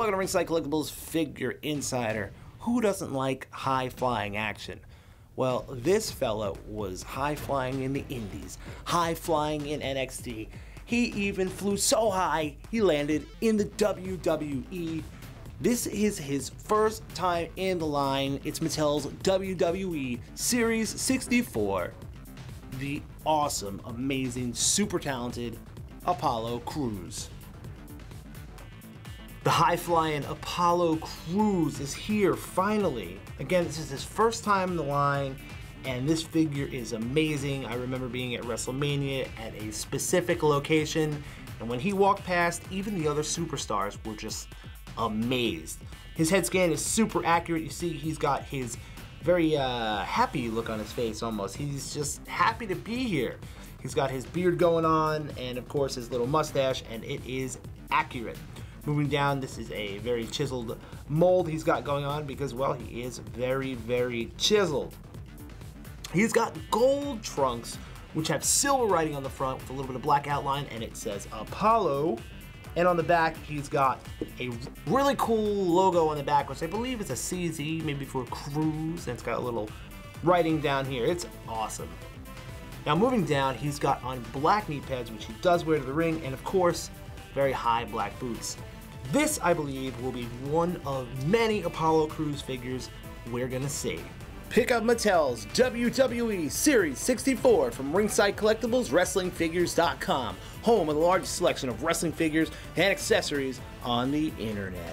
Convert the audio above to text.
Welcome to Ringside Collectibles Figure Insider. Who doesn't like high-flying action? Well, this fella was high-flying in the Indies, high-flying in NXT. He even flew so high, he landed in the WWE. This is his first time in the line. It's Mattel's WWE Series 64. The awesome, amazing, super talented Apollo Crews. The high-flying Apollo Crews is here, finally. Again, this is his first time in the line, and this figure is amazing. I remember being at WrestleMania at a specific location, and when he walked past, even the other superstars were just amazed. His head scan is super accurate. You see, he's got his very happy look on his face almost. He's just happy to be here. He's got his beard going on, and of course his little mustache, and it is accurate. Moving down, this is a very chiseled mold he's got going on because, well, he is very, very chiseled. He's got gold trunks, which have silver writing on the front with a little bit of black outline, and it says Apollo. And on the back, he's got a really cool logo on the back, which I believe is a CZ, maybe for Cruise, and it's got a little writing down here. It's awesome. Now, moving down, he's got on black knee pads, which he does wear to the ring, and of course, very high black boots. This, I believe, will be one of many Apollo Crews figures we're gonna see. Pick up Mattel's WWE Series 64 from Ringside Collectibles, WrestlingFigures.com, home of the largest selection of wrestling figures and accessories on the internet.